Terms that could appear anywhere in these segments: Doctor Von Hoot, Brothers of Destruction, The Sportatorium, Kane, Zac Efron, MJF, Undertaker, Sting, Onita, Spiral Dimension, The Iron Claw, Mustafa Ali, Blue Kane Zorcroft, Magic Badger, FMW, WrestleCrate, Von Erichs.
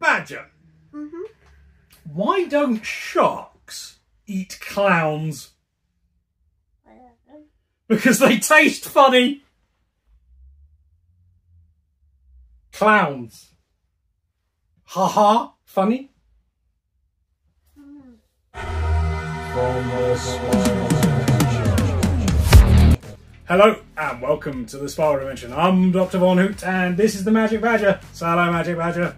Badger. Mm-hmm. Why don't sharks eat clowns? I don't know. Because they taste funny. Clowns. Ha ha, funny. Mm. Hello and welcome to the Spiral Dimension. I'm Doctor Von Hoot and this is the Magic Badger. So hello, Magic Badger.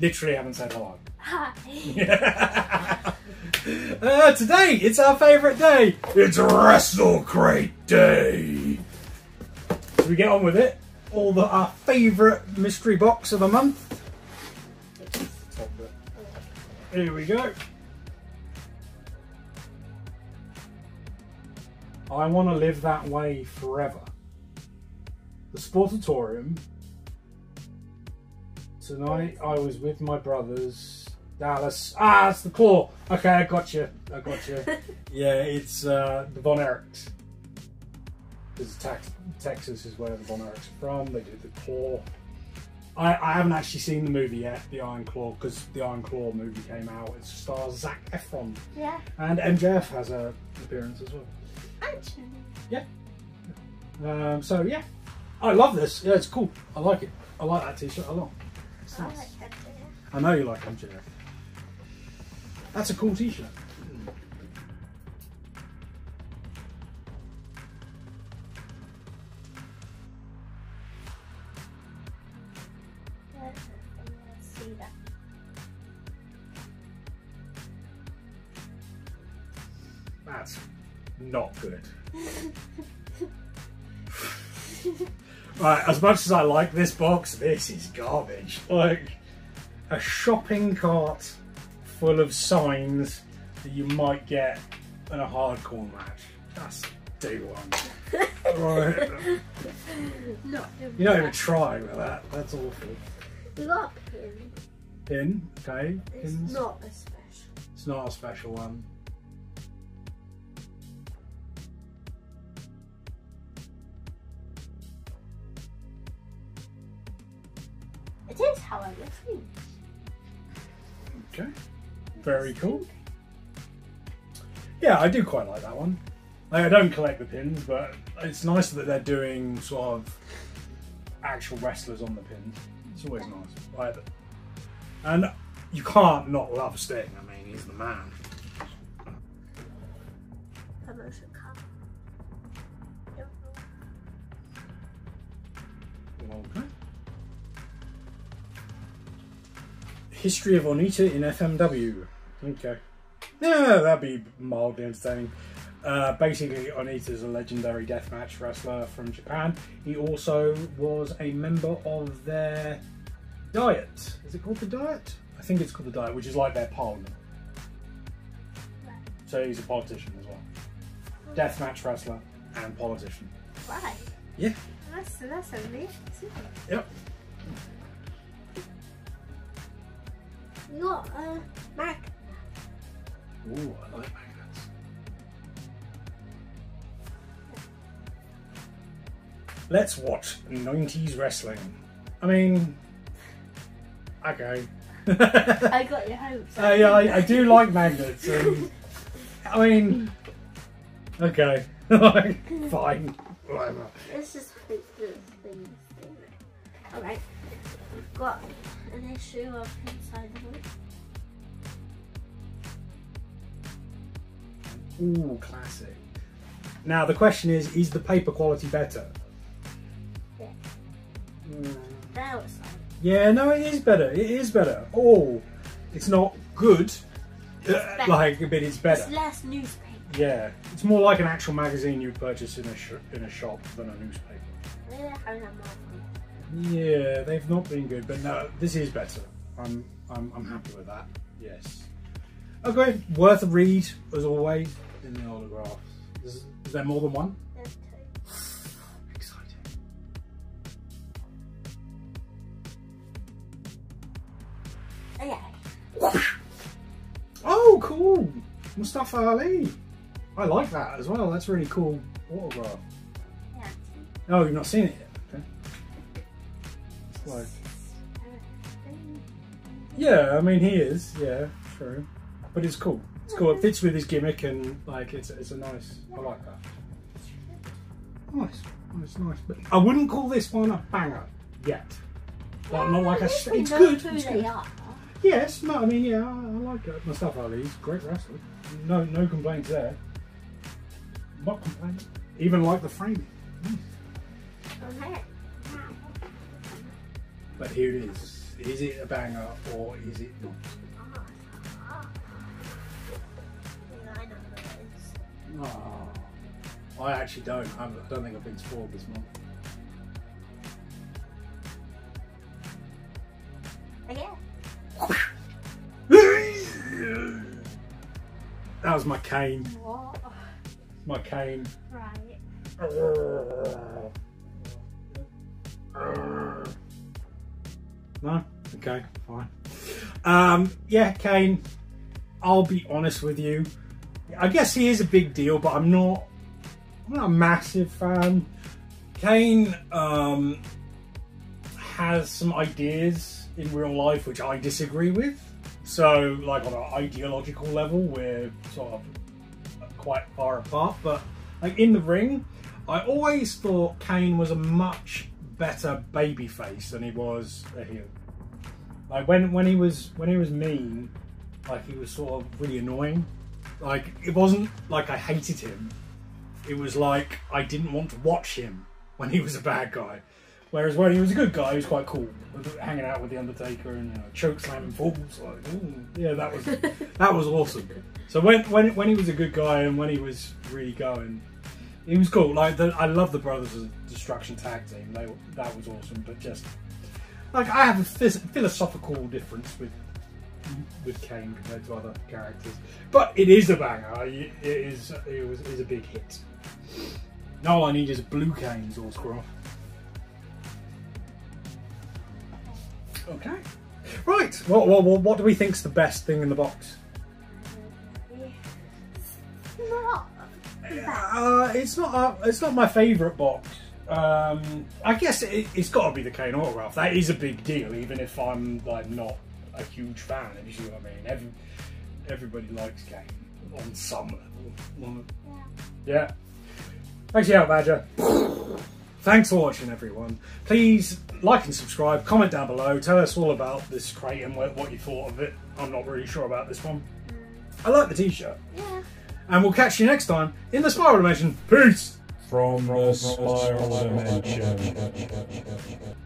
Literally haven't said hello. Hi. Today, it's our favourite day. It's WrestleCrate Day. So we get on with it. Our favourite mystery box of the month. Here we go. I want to live that way forever. The Sportatorium. Tonight I was with my brothers, Dallas. Ah, it's the Claw. Okay, I got you. Yeah, it's the Von Erichs. Because Texas is where the Von Erichs are from. They do the Claw. I haven't actually seen the movie yet, The Iron Claw, because the Iron Claw movie came out. It stars Zac Efron. Yeah. And MJF has an appearance as well. Actually. Yeah. So yeah, I love this. Yeah, it's cool. I like it. I like that T-shirt a lot. Nice. I like that too. I know you like MJF. That's a cool T-shirt. That's not good. Right, as much as I like this box, this is garbage. Like, a shopping cart full of signs that you might get in a hardcore match. Just do one. Right. You don't even try with that. That's awful. We got a pin. Pin? Okay. Pins. It's not a special. It's not a special one. It is, however, clean. Okay, very cool. Yeah, I do quite like that one. Like, I don't collect the pins, but it's nice that they're doing sort of actual wrestlers on the pins. It's always nice. Like, and you can't not love Sting. I mean, he's the man. Promotion card. Okay. History of Onita in FMW. Okay. Yeah, that'd be mildly entertaining. Basically, Onita's a legendary deathmatch wrestler from Japan. He also was a member of their Diet. Is it called the Diet? I think it's called the Diet, which is like their parliament. Right. So he's a politician as well. Deathmatch wrestler and politician. Right. Yeah. That's amazing. Yep. We got a magnet. Ooh, I like magnets. Let's watch 90s wrestling. I mean, okay. I got your hopes. Yeah, I do like magnets. I mean, okay, fine, whatever. Let's just pick the things. All right, we've got an issue of inside the book. Ooh, classic. Now the question is the paper quality better? Yeah. Mm. Yeah, no, it is better. It is better. Oh, it's not good. It's like, but it's better. It's less newspaper. Yeah, it's more like an actual magazine you purchase in a shop than a newspaper. Yeah, I don't know. Yeah, they've not been good, but no, this is better. I'm happy with that. Yes. Okay, worth a read as always in the autographs. Is there more than one? There's two. Exciting. Oh yeah. Oh, cool. Mustafa Ali. I like that as well. That's a really cool autograph. Yeah. Oh, you've not seen it yet. Like, Yeah, I mean, he is. Yeah, true. But it's cool. It's cool. It fits with his gimmick, and like, it's a nice. I like that. Nice. It's nice. But I wouldn't call this one a banger yet. Like, not like a. It's good. It's good. Yes. No. I mean, yeah. I like it. Mustafa Ali. He's a great wrestler. No. No complaints there. I'm not complaining. Even like the framing. Mm. But here it is. Is it a banger or is it not? Oh, I actually don't. I don't think I've been spoiled this month. Okay. That was my cane. What? My cane. Right. No? Okay, fine. Yeah, Kane, I'll be honest with you. I guess he is a big deal, but I'm not a massive fan. Kane has some ideas in real life which I disagree with. So, like, on an ideological level, we're sort of quite far apart. But, like, in the ring, I always thought Kane was a much better babyface than he was a heel. Like when he was mean, like, he was sort of really annoying. Like, it wasn't like I hated him. It was like I didn't want to watch him when he was a bad guy. Whereas when he was a good guy, he was quite cool, hanging out with the Undertaker and, you know, choke slamming fools. Like, ooh, yeah, that was awesome. So when he was a good guy and when he was really going. It was cool. Like, I love the Brothers of Destruction tag team. That was awesome. But just like, I have a philosophical difference with Kane compared to other characters. But it is a banger. It is a big hit. Now all I need is Blue Kane Zorcroft. Okay. Right. What do we think's the best thing in the box? It's not my favourite box. I guess it's got to be the Kane autograph. That is a big deal, even if I'm like not a huge fan. If you see what I mean, everybody likes Kane on some level. Yeah. Thanks, yeah, Badger. Thanks for watching, everyone. Please like and subscribe. Comment down below. Tell us all about this crate and what you thought of it. I'm not really sure about this one. I like the T-shirt. Yeah. And we'll catch you next time in the Spiral Dimension. Peace! From the Spiral Dimension.